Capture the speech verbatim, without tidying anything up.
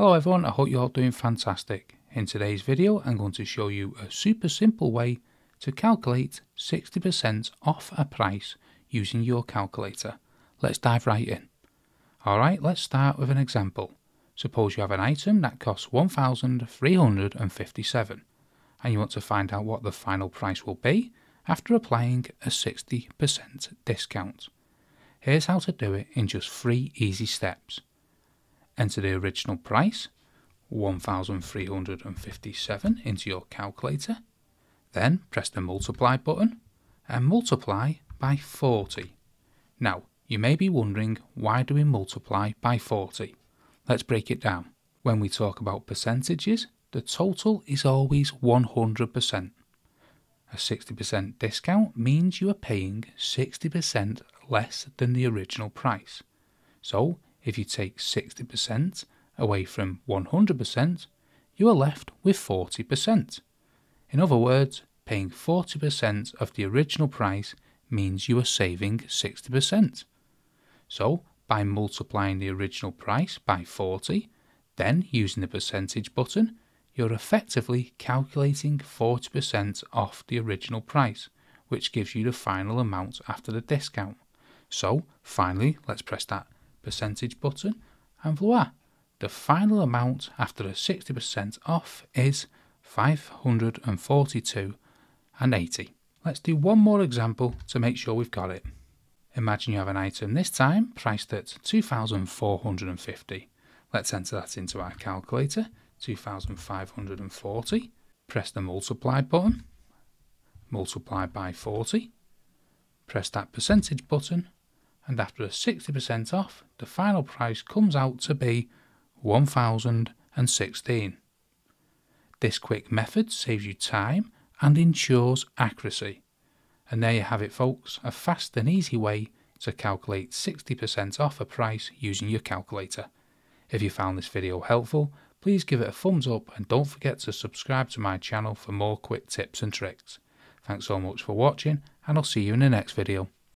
Hello everyone, I hope you're all doing fantastic. In today's video I'm going to show you a super simple way to calculate sixty percent off a price using your calculator. Let's dive right in. Alright, let's start with an example. Suppose you have an item that costs one thousand three hundred fifty-seven dollars and you want to find out what the final price will be after applying a sixty percent discount. Here's how to do it in just three easy steps. Enter the original price, one thousand three hundred fifty-seven, into your calculator, then press the multiply button and multiply by forty. Now, you may be wondering, why do we multiply by forty? Let's break it down. When we talk about percentages, the total is always one hundred percent. A sixty percent discount means you are paying sixty percent less than the original price. So, if you take sixty percent away from one hundred percent, you are left with forty percent. In other words, paying forty percent of the original price means you are saving sixty percent. So, by multiplying the original price by forty, then using the percentage button, you're effectively calculating forty percent off the original price, which gives you the final amount after the discount. So, finally, let's press that percentage button and voila, the final amount after the sixty percent off is five hundred forty-two dollars and eighty cents. Let's do one more example to make sure we've got it. Imagine you have an item this time priced at two thousand four hundred fifty dollars. Let's enter that into our calculator, two thousand five hundred forty dollars. Press the multiply button, multiply by forty, press that percentage button, and after a sixty percent off, the final price comes out to be one thousand sixteen dollars. This quick method saves you time and ensures accuracy. And there you have it folks, a fast and easy way to calculate sixty percent off a price using your calculator. If you found this video helpful, please give it a thumbs up and don't forget to subscribe to my channel for more quick tips and tricks. Thanks so much for watching and I'll see you in the next video.